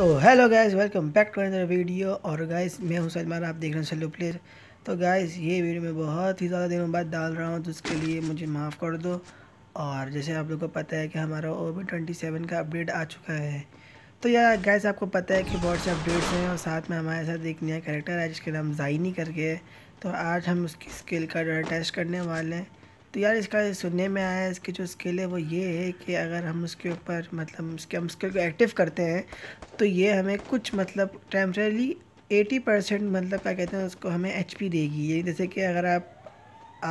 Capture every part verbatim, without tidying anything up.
तो hello guys, welcome back to another video. और guys मैं हूं सलमान, आप देख रहे हैं सेलो प्लेयर। तो गाइस ये वीडियो मैं बहुत ही ज़्यादा दिनों बाद डाल रहा हूं, तो उसके लिए मुझे माफ़ कर दो। और जैसे आप लोगों को पता है कि हमारा ओ बी ट्वेंटी सेवन का अपडेट आ चुका है, तो यार गाइस आपको पता है कि बहुत से अपडेट्स हैं और साथ में हमारे साथ एक नया कैरेक्टर है जिसका नाम ज़ाइनी करके है। तो आज हम उसकी स्किल का जो टेस्ट करने वाले हैं। तो यार इसका सुनने में आया है, इसकी जो स्किल है वो ये है कि अगर हम उसके ऊपर मतलब उसके हम स्किल को एक्टिव करते हैं तो ये हमें कुछ मतलब टेम्परेली अस्सी परसेंट मतलब क्या कहते हैं उसको हमें एचपी देगी। ये जैसे कि अगर आप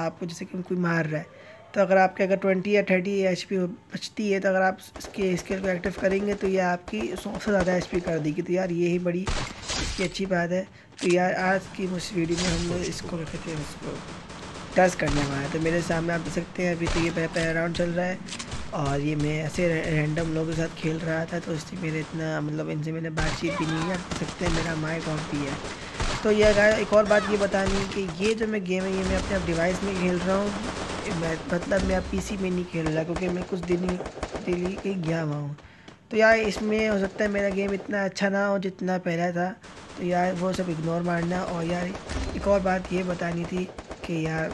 आप जैसे कि कोई मार रहा है तो अगर आपके अगर बीस या तीस एचपी बचती है तो अगर आप इसके स्किल को एक्टिव करेंगे तो ये आपकी सौ से ज़्यादा एचपी कर देगी। तो यार यही बड़ी इसकी अच्छी बात है। तो यार आज की उस वीडियो में हम इसको क्या कहते हैं उसको टेस्ट करने वाला है। तो मेरे सामने आप देख सकते हैं अभी तो ये पहला राउंड चल रहा है और ये मैं ऐसे रैंडम लोगों के साथ खेल रहा था, तो इससे मेरे इतना मतलब इनसे मैंने बातचीत भी नहीं है। आप देख सकते हैं मेरा माइक ऑफ भी है। तो यह एक और बात ये बतानी कि ये जो मैं गेम है ये मैं अपने डिवाइस में खेल रहा हूँ, मतलब मैं अब पीसी में नहीं खेल रहा क्योंकि मैं कुछ दिन दिल्ली के गया हुआ हूँ। तो यार इसमें हो सकता है मेरा गेम इतना अच्छा ना हो जितना पहला था, तो यार वो सब इग्नोर मारना। और यार एक और बात ये बतानी थी कि यार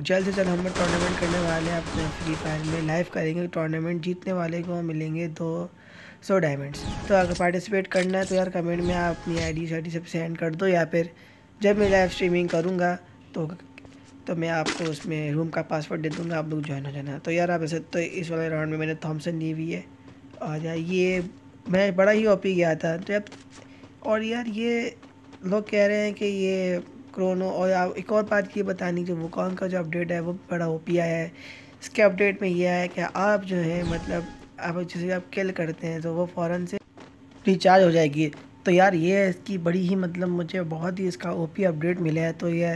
जल्द से जल्द हम लोग टूर्नामेंट करने वाले हैं अपने फ्री फायर में, लाइव करेंगे। टूर्नामेंट जीतने वाले को मिलेंगे दो सौ डायमंड्स। तो अगर पार्टिसिपेट करना है तो यार कमेंट में आप अपनी आईडी शाईडी सब सेंड कर दो, या फिर जब मैं लाइव स्ट्रीमिंग करूँगा तो तो मैं आपको उसमें रूम का पासवर्ड दे दूँगा, आप लोग ज्वाइन हो जाना। तो यार आप ऐसे तो इस वाले राउंड में मैंने थॉमसन ली हुई है और यार ये मैं बड़ा ही ओपी गया था जब। और यार ये लोग कह रहे हैं कि ये क्रोनो। और एक और बात ये बतानी जो वुकॉन का जो अपडेट है वो बड़ा ओपी आया है। इसके अपडेट में ये है कि आप जो है मतलब आप जैसे आप किल करते हैं तो वो फ़ौरन से रिचार्ज हो जाएगी। तो यार ये इसकी बड़ी ही मतलब मुझे बहुत ही इसका ओपी अपडेट मिला है। तो ये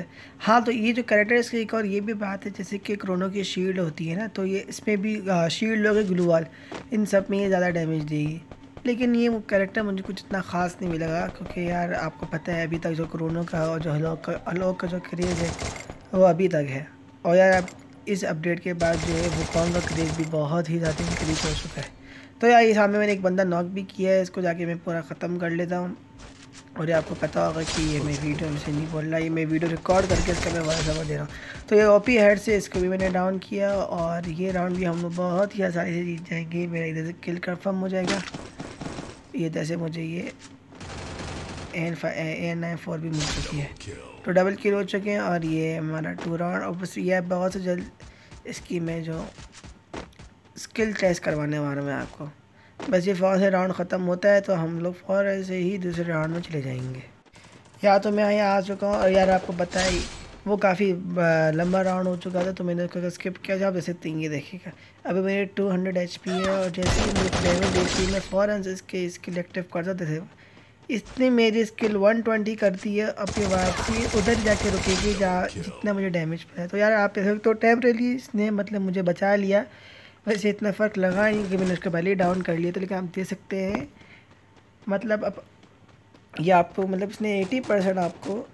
हाँ, तो ये जो कैरेक्टर इसकी एक और ये भी बात है जैसे कि क्रोनो की शील्ड होती है ना, तो ये इसमें भी शील्ड लोगे ग्लू वॉल इन सब में ये ज़्यादा डैमेज देगी। लेकिन ये कैरेक्टर मुझे कुछ इतना ख़ास नहीं मिलेगा क्योंकि यार आपको पता है अभी तक जो क्रोनो का और जो हलोक का हलोक का जो क्रेज़ है वो अभी तक है। और यार अब इस अपडेट के बाद जो है वुकॉन का क्रेज़ भी बहुत ही ज़्यादा इंक्रीज हो चुका है। तो यार ये सामने मैंने एक बंदा नॉक भी किया है, इसको जाके मैं पूरा ख़त्म कर लेता हूँ। और ये आपको पता होगा कि ये मैं वीडियो में से नहीं बोल रहा, ये मैं वीडियो रिकॉर्ड करके इसका मैं वॉइस ओवर दे रहा हूँ। तो ये ओपी हेड से इसको भी मैंने डाउन किया और ये राउंड भी हम लोग बहुत ही आसानी से जीत जाएंगे। मेरा इधर से किल कन्फर्म हो जाएगा। ये जैसे मुझे ये एन एन नाइन फोर भी मिल चुकी है, तो डबल किल हो चुके हैं। और ये हमारा टू राउंड। और बस ये बहुत से जल्द इसकी मैं जो स्किल टेस्ट करवाने वाला हूँ मैं आपको। बस ये फौर से राउंड ख़त्म होता है तो हम लोग फौर से ही दूसरे राउंड में चले जाएंगे। या तो मैं यहाँ आ चुका हूँ और यार आपको पता है वो काफ़ी लंबा राउंड हो चुका था तो मैंने उसको स्किप किया। जब जैसे तीन देखिएगा अभी मेरे दो सौ एचपी है और जैसे ही मेरे डैमेज देखती मैं फ़ौरन से इसके स्किल एक्टिव करता। जैसे इसने मेरी स्किल एक सौ बीस करती है, अपनी वापसी उधर जाके रुकेगी जहाँ जितना मुझे डैमेज पड़ा। तो यार आप ऐसे तो टेम्परेली इसने मतलब मुझे बचा लिया, वैसे इतना फ़र्क लगा नहीं कि मैंने उसको पहले डाउन कर लिया। तो लेकिन आप देख सकते हैं मतलब अब ये आपको मतलब इसने एटी परसेंट आपको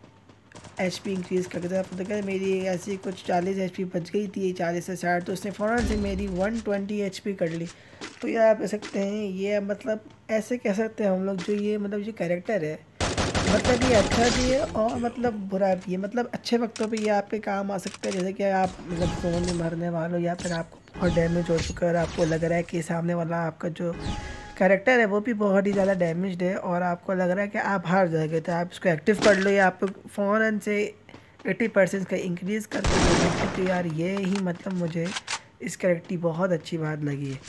एचपी इंक्रीज़ करके था। आपको देखा मेरी ऐसी कुछ चालीस एचपी बच गई थी, चालीस से साठ, तो उसने फ़ौरन से मेरी एक सौ बीस एचपी कर ली। तो यार आप कह सकते हैं ये मतलब ऐसे कह सकते हैं हम लोग जो ये मतलब जो कैरेक्टर है मतलब ये अच्छा भी है और मतलब बुरा भी है। मतलब अच्छे वक्तों पे ये आपके काम आ सकता है, जैसे कि आप मतलब फोन में मरने वालों या फिर आपको बहुत डैमेज हो चुका है और आपको लग रहा है कि सामने वाला आपका जो कैरेक्टर है वो भी बहुत ही ज़्यादा डैमेज्ड है और आपको लग रहा है कि आप हार जाएंगे, तो आप इसको एक्टिव कर लो या आप फ़ौरन से अस्सी परसेंट का इंक्रीज़ कर सकते। तो यार ये ही मतलब मुझे इस कैरेक्टर की बहुत अच्छी बात लगी है।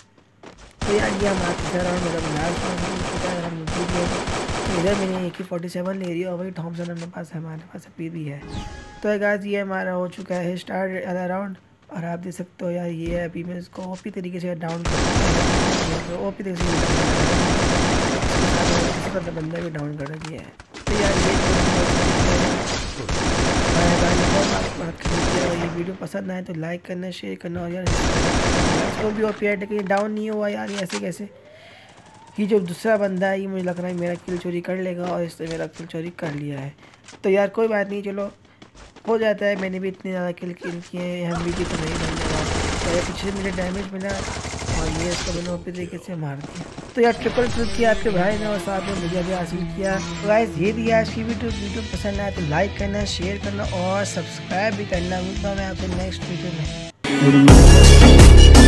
तो यार ये हमारा तीसरा राउंड मेरा लास्ट इधर मैंने ए के फोर्टी सेवन ले रही है और वही थॉमसन हमारे पास हमारे पास अभी भी है। तो यार ये हमारा हो चुका है स्टार्ट वाला राउंड और आप देख सकते हो यार ये अभी मैं इसको ओपी तरीके से डाउन कर ओपी तरीके से बंदा भी डाउन कर दिया है। तो यार ये वीडियो पसंद आए तो लाइक करना, शेयर करना। और यार वो भी ओपी है लेकिन डाउन नहीं हुआ यार, ये ऐसे कैसे। ये जो दूसरा बंदा है ये मुझे लग रहा है मेरा किल चोरी कर लेगा और इसने मेरा किल चोरी कर लिया है। तो यार कोई बात नहीं, चलो हो जाता है। मैंने भी इतने ज़्यादा किल किल किए हैं, हम भी कितने नहीं बनने वाले। पीछे मुझे डैमेज मिला और ये इसको मैंने ओपी तरीके से मार दिया। तो यार ट्रिपल ट्रिप किया आपके भाई ने और साथ में मुझे भी हासिल किया। तो गाइस ये भी आज की वीडियो वीडियो पसंद आए तो लाइक करना, शेयर करना और सब्सक्राइब भी करना। मिलता हूँ मैं आपसे नेक्स्ट वीडियो में।